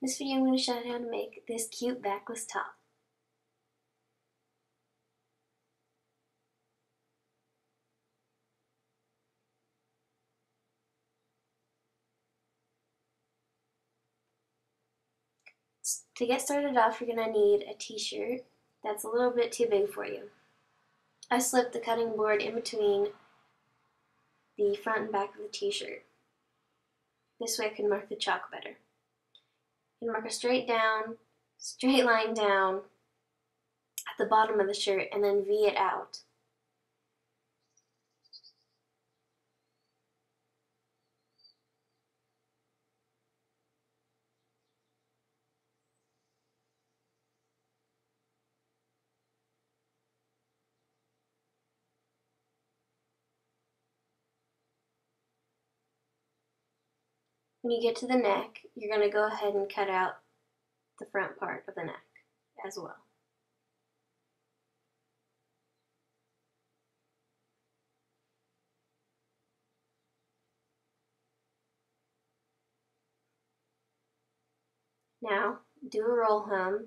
In this video I'm going to show you how to make this cute backless top. To get started off, you're going to need a t-shirt that's a little bit too big for you. I slipped the cutting board in between the front and back of the t-shirt. This way I can mark the chalk better. You can mark a straight line down at the bottom of the shirt and then V it out. When you get to the neck, you're going to go ahead and cut out the front part of the neck as well. Now, do a roll hem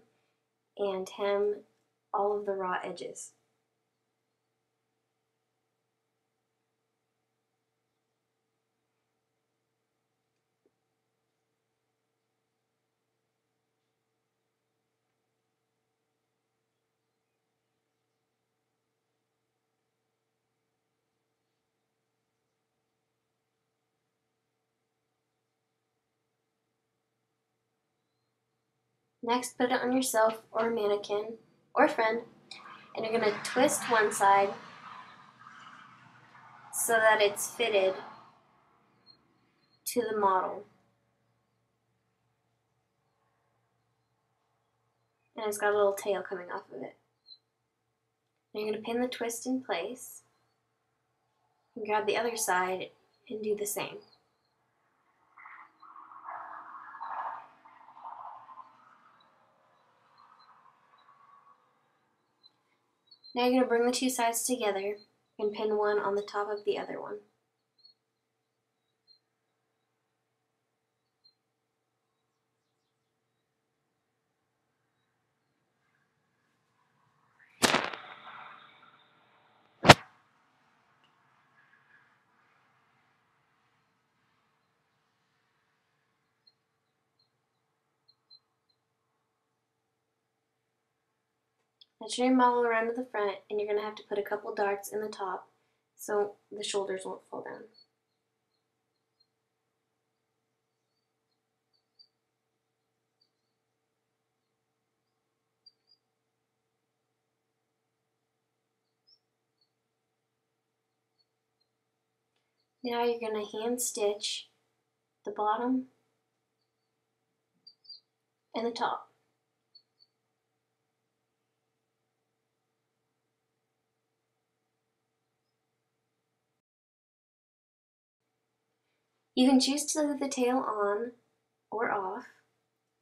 and hem all of the raw edges. Next, put it on yourself or a mannequin or a friend, and you're going to twist one side so that it's fitted to the model. And it's got a little tail coming off of it. And you're going to pin the twist in place and grab the other side and do the same. Now you're going to bring the two sides together and pin one on the top of the other one. That's your model around to the front, and you're going to have to put a couple darts in the top so the shoulders won't fall down. Now you're going to hand stitch the bottom and the top. You can choose to leave the tail on or off.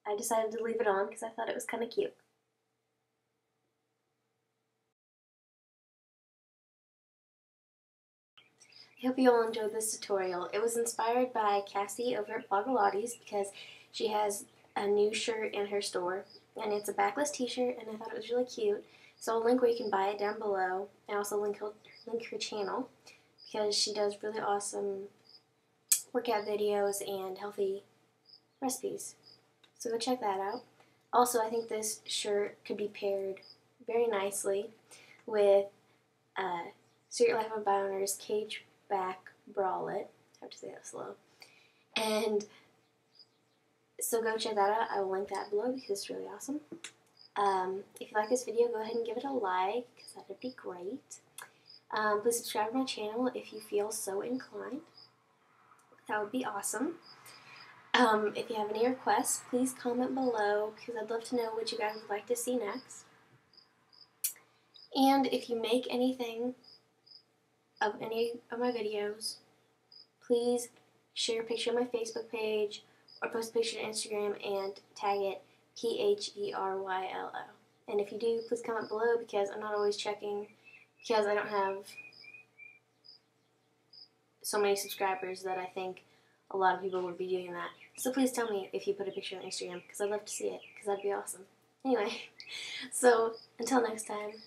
I decided to leave it on because I thought it was kind of cute. I hope you all enjoyed this tutorial. It was inspired by Cassie over at Blogilates because she has a new shirt in her store, and it's a backless t-shirt, and I thought it was really cute. So I'll link where you can buy it down below, and also link her channel because she does really awesome workout videos and healthy recipes. So go check that out. Also, I think this shirt could be paired very nicely with Secret Life of Abiionerd's cage back bralette. I have to say that slow. And so go check that out. I will link that below because it's really awesome. If you like this video, go ahead and give it a like because that would be great. Please subscribe to my channel if you feel so inclined. That would be awesome. If you have any requests, please comment below because I'd love to know what you guys would like to see next. And if you make anything of any of my videos, please share a picture on my Facebook page or post a picture on Instagram and tag it pherylo. And if you do, please comment below because I'm not always checking because I don't have so many subscribers that I think a lot of people would be doing that. So please tell me if you put a picture on Instagram, because I'd love to see it, because that'd be awesome. Anyway, so until next time.